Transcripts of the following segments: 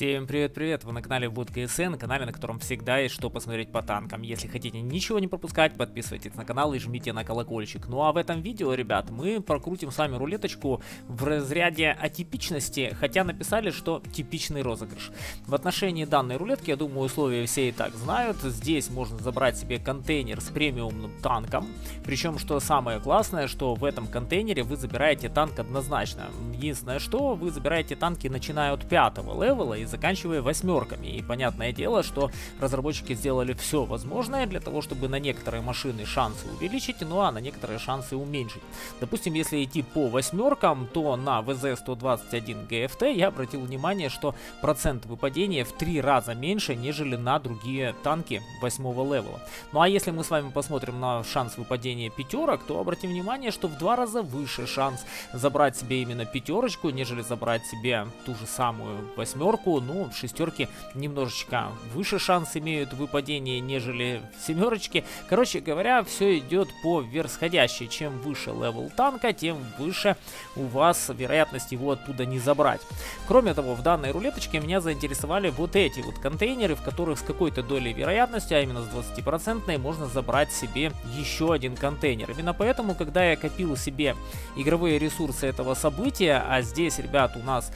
Всем привет-привет! Вы на канале WOT-GSN, канале, на котором всегда есть что посмотреть по танкам. Если хотите ничего не пропускать, подписывайтесь на канал и жмите на колокольчик. Ну а в этом видео, ребят, мы прокрутим с вами рулеточку в разряде атипичности, хотя написали, что типичный розыгрыш. В отношении данной рулетки, я думаю, условия все и так знают. Здесь можно забрать себе контейнер с премиумным танком. Причем, что самое классное, что в этом контейнере вы забираете танк однозначно. Единственное, что вы забираете танки, начиная от 5-го левела и заканчивая 8-ками. И понятное дело, что разработчики сделали все возможное для того, чтобы на некоторые машины шансы увеличить, ну а на некоторые шансы уменьшить. Допустим, если идти по 8-кам, то на WZ-121 GFT я обратил внимание, что процент выпадения в 3 раза меньше, нежели на другие танки 8-го левела. Ну а если мы с вами посмотрим на шанс выпадения 5-ок, то обратим внимание, что в 2 раза выше шанс забрать себе именно 5-ку, нежели забрать себе ту же самую 8-ку. Ну, 6-ки немножечко выше шанс имеют выпадение, нежели 7-ки. Короче говоря, все идет по верхсходящей. Чем выше левел танка, тем выше у вас вероятность его оттуда не забрать. Кроме того, в данной рулеточке меня заинтересовали вот эти вот контейнеры, в которых с какой-то долей вероятности, а именно с 20%, можно забрать себе еще один контейнер. Именно поэтому, когда я копил себе игровые ресурсы этого события, а здесь, ребят, у нас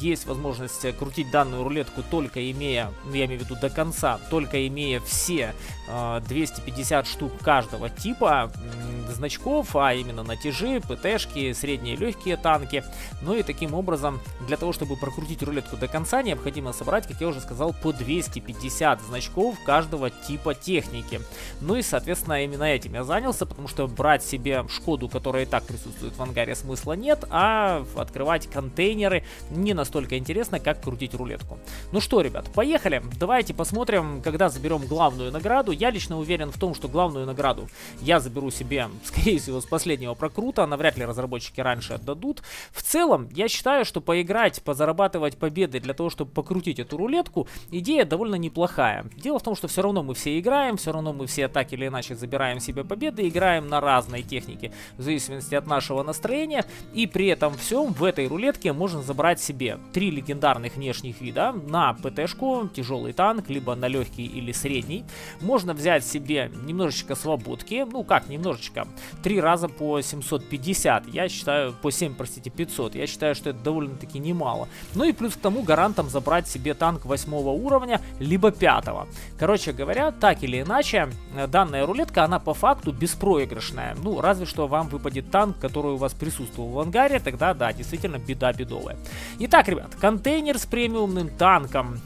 есть возможность крутить данную рулетку только имея, я имею в виду до конца, только имея все 250 штук каждого типа значков, а именно натяжи, ПТшки, средние легкие танки. Ну и таким образом, для того, чтобы прокрутить рулетку до конца, необходимо собрать, как я уже сказал, по 250 значков каждого типа техники. Ну и, соответственно, именно этим я занялся, потому что брать себе Шкоду, которая и так присутствует в ангаре, смысла нет, а открывать контейнеры не настолько интересно, как крутить рулетку. Ну что, ребят, поехали. Давайте посмотрим, когда заберем главную награду. Я лично уверен в том, что главную награду я заберу себе, скорее всего, с последнего прокрута. Навряд ли разработчики раньше отдадут. В целом, я считаю, что поиграть, позарабатывать победы для того, чтобы покрутить эту рулетку, идея довольно неплохая. Дело в том, что все равно мы все играем, все равно мы все так или иначе забираем себе победы, играем на разной технике, в зависимости от нашего настроения. И при этом всем в этой рулетке можно забрать себе 3 легендарных нежных вида на ПТшку, тяжелый танк, либо на легкий или средний. Можно взять себе немножечко свободки, ну как немножечко, 3 раза по 750, я считаю, по 7, простите, 500, я считаю, что это довольно-таки немало. Ну и плюс к тому гарантом забрать себе танк 8-го уровня, либо 5-го. Короче говоря, так или иначе, данная рулетка, она по факту беспроигрышная, ну разве что вам выпадет танк, который у вас присутствовал в ангаре, тогда да, действительно беда бедовая. Итак, ребят, контейнер с премиумным танком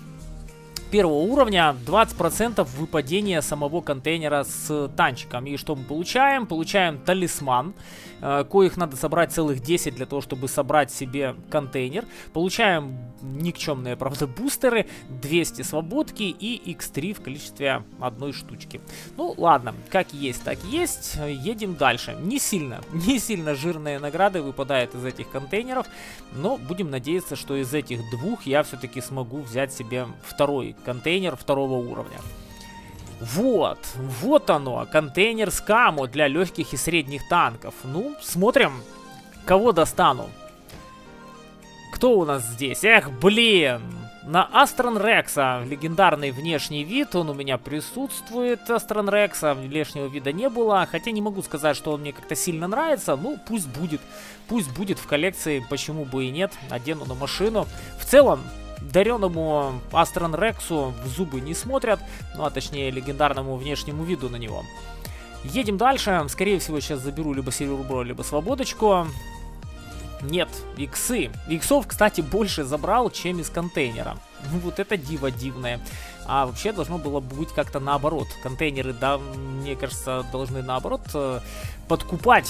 1-го уровня, 20% выпадения самого контейнера с танчиком. И что мы получаем? Получаем талисман, коих надо собрать целых 10 для того, чтобы собрать себе контейнер. Получаем никчемные, правда, бустеры, 200 свободки и x3 в количестве одной штучки. Ну ладно, как есть, так есть. Едем дальше. Не сильно жирные награды выпадают из этих контейнеров, но будем надеяться, что из этих двух я все-таки смогу взять себе второй контейнер 2-го уровня. Вот оно, контейнер с камо для легких и средних танков. Ну, смотрим, кого достану. Кто у нас здесь? Эх, блин! На Астрон Рекса легендарный внешний вид, он у меня присутствует, Астрон Рекса, внешнего вида не было, хотя не могу сказать, что он мне как-то сильно нравится, ну пусть будет в коллекции, почему бы и нет, одену на машину. В целом, дареному Астрон Рексу в зубы не смотрят, ну а точнее легендарному внешнему виду на него. Едем дальше, скорее всего сейчас заберу либо Сервербро, либо свободочку. Нет, иксы. Иксов, кстати, больше забрал, чем из контейнера. Ну вот это диво дивное. А вообще должно было быть как-то наоборот. Контейнеры, да, мне кажется, должны наоборот подкупать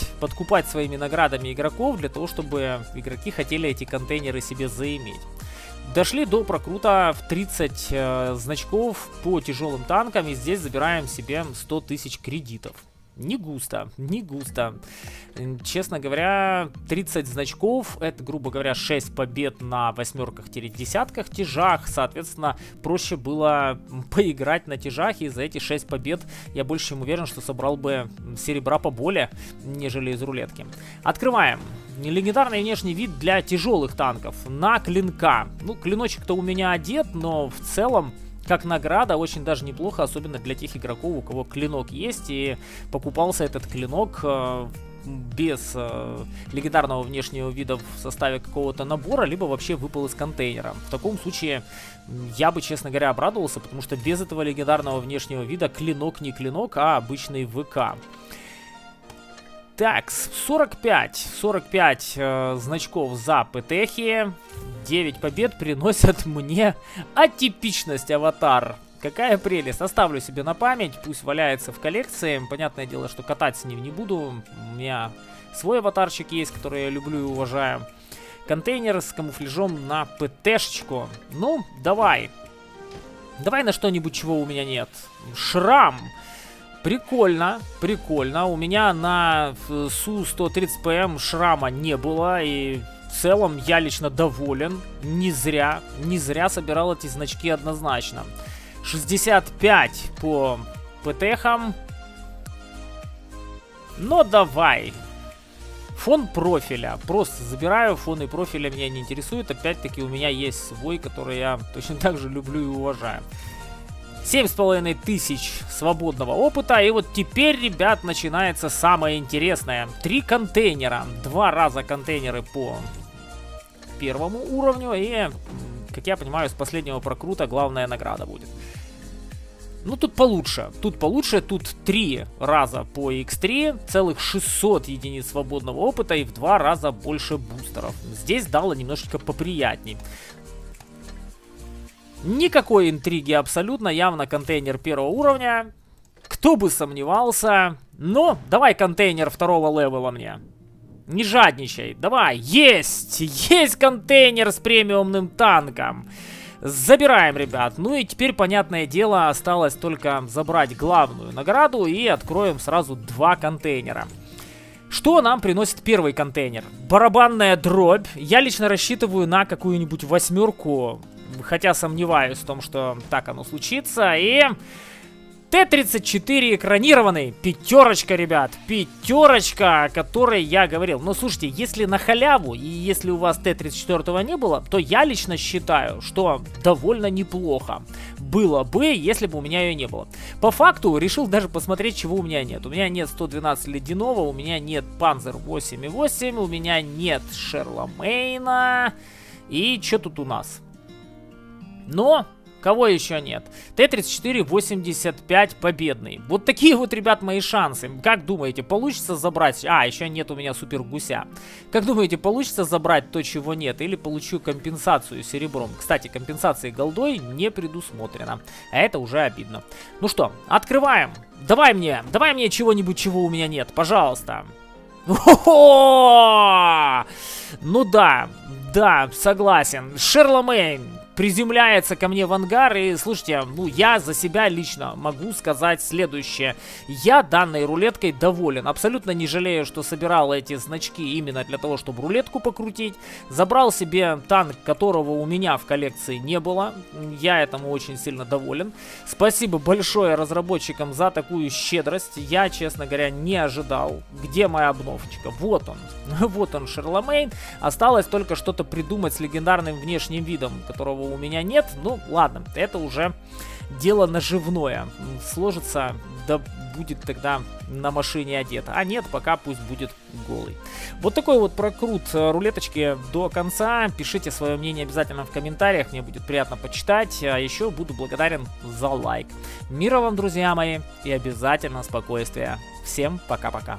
своими наградами игроков, для того, чтобы игроки хотели эти контейнеры себе заиметь. Дошли до прокрута в 30 значков по тяжелым танкам, и здесь забираем себе 100 тысяч кредитов. Не густо. Честно говоря, 30 значков, это, грубо говоря, 6 побед на 8-ках-10-ках тяжах. Соответственно, проще было поиграть на тяжах, и за эти 6 побед я больше чем уверен, что собрал бы серебра поболее, нежели из рулетки. Открываем. легендарный внешний вид для тяжелых танков на клинка. Ну, клиночек-то у меня одет, но в целом, как награда, очень даже неплохо, особенно для тех игроков, у кого клинок есть, и покупался этот клинок без легендарного внешнего вида в составе какого-то набора, либо вообще выпал из контейнера. В таком случае я бы, честно говоря, обрадовался, потому что без этого легендарного внешнего вида клинок не клинок, а обычный ВК. Так, 45 значков за ПТХи, 9 побед приносят мне атипичность аватар. Какая прелесть, оставлю себе на память, пусть валяется в коллекции. Понятное дело, что катать с ним не буду, у меня свой аватарчик есть, который я люблю и уважаю. Контейнер с камуфляжом на ПТшечку. Ну, давай. Давай на что-нибудь, чего у меня нет. Шрам. Прикольно, прикольно. У меня на СУ-130ПМ шрама не было, и в целом я лично доволен. Не зря собирал эти значки однозначно. 65 по ПТХам. Но давай. Фон профиля. Просто забираю, фоны профиля меня не интересуют. Опять-таки у меня есть свой, который я точно так же люблю и уважаю. 7500 свободного опыта. И вот теперь, ребят, начинается самое интересное. 3 контейнера. 2 раза контейнеры по первому уровню. И, как я понимаю, с последнего прокрута главная награда будет. Ну, тут получше. Тут получше. Тут 3 раза по X3. Целых 600 единиц свободного опыта. И в 2 раза больше бустеров. Здесь дало немножечко поприятней. Никакой интриги абсолютно, явно контейнер первого уровня, кто бы сомневался, но давай контейнер второго левела мне, не жадничай, давай, есть, есть контейнер с премиумным танком, забираем, ребят, ну и теперь, понятное дело, осталось только забрать главную награду и откроем сразу 2 контейнера. Что нам приносит первый контейнер? Барабанная дробь, я лично рассчитываю на какую-нибудь 8, хотя сомневаюсь в том, что так оно случится. И Т-34 экранированный. 5, ребят. 5, о которой я говорил. Но слушайте, если на халяву и если у вас Т-34 не было, то я лично считаю, что довольно неплохо было бы, если бы у меня ее не было. По факту решил даже посмотреть, чего у меня нет. У меня нет 112 ледяного, у меня нет Панзер 8,8, у меня нет Шерломейна. И что тут у нас? Но кого еще нет? Т-34-85 победный. Вот такие вот, ребят, мои шансы. Как думаете, получится забрать... А, еще нет у меня супер гуся. Как думаете, получится забрать то, чего нет? Или получу компенсацию серебром? Кстати, компенсации голдой не предусмотрено. А это уже обидно. Ну что, открываем. Давай мне чего-нибудь, чего у меня нет. Пожалуйста. О-хо-хо! Ну да, да, согласен. Шерломейн приземляется ко мне в ангар, и слушайте, ну я за себя лично могу сказать следующее. Я данной рулеткой доволен. Абсолютно не жалею, что собирал эти значки именно для того, чтобы рулетку покрутить. Забрал себе танк, которого у меня в коллекции не было. Я этому очень сильно доволен. Спасибо большое разработчикам за такую щедрость. Я, честно говоря, не ожидал. Где моя обновочка? Вот он. Вот он, Шерломейн. Осталось только что-то придумать с легендарным внешним видом, которого у меня нет. Ну, ладно, это уже дело наживное. Сложится, да будет тогда на машине одет. А нет, пока пусть будет голый. Вот такой вот прокрут рулеточки до конца. Пишите свое мнение обязательно в комментариях. Мне будет приятно почитать. А еще буду благодарен за лайк. Мира вам, друзья мои, и обязательно спокойствия. Всем пока-пока.